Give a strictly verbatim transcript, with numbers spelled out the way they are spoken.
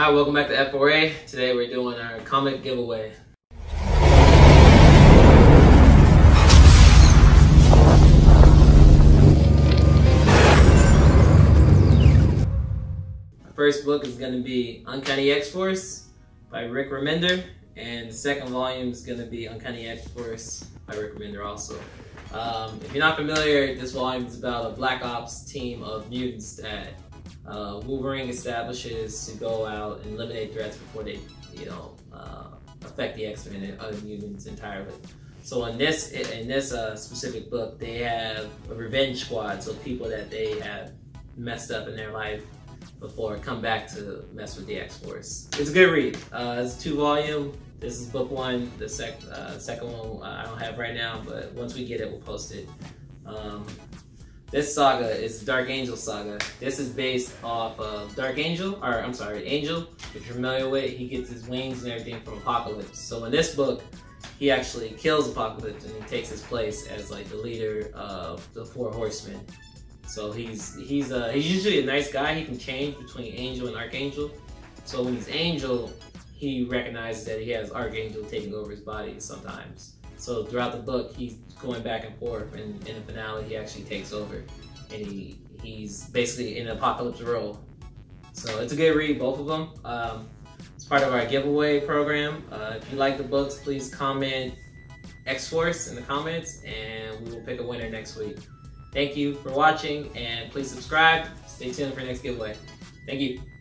Hi, welcome back to F four A. Today we're doing our comic giveaway. Our first book is going to be Uncanny X-Force by Rick Remender, and the second volume is going to be Uncanny X-Force by Rick Remender also. Um, if you're not familiar, this volume is about a Black Ops team of mutants that uh, Wolverine establishes to go out and eliminate threats before they, you know, uh, affect the X-Men and other mutants entirely. So in this in this uh, specific book, they have a revenge squad, so people that they have messed up in their life before come back to mess with the X-Force. It's a good read. Uh, it's two volume. This is book one. The sec uh, second one uh, I don't have right now, but once we get it, we'll post it. Um, this saga is Dark Angel saga. This is based off of Dark Angel, or I'm sorry, Angel. If you're familiar with it, he gets his wings and everything from Apocalypse. So in this book, he actually kills Apocalypse and he takes his place as like the leader of the Four Horsemen. So he's he's uh, he's usually a nice guy. He can change between Angel and Archangel. So when he's Angel, he recognizes that he has Archangel taking over his body sometimes. So throughout the book, he's going back and forth, and in the finale, he actually takes over. And he he's basically in an Apocalypse role. So it's a good read, both of them. Um, it's part of our giveaway program. Uh, if you like the books, please comment X-Force in the comments, and we will pick a winner next week. Thank you for watching, and please subscribe. Stay tuned for the next giveaway. Thank you.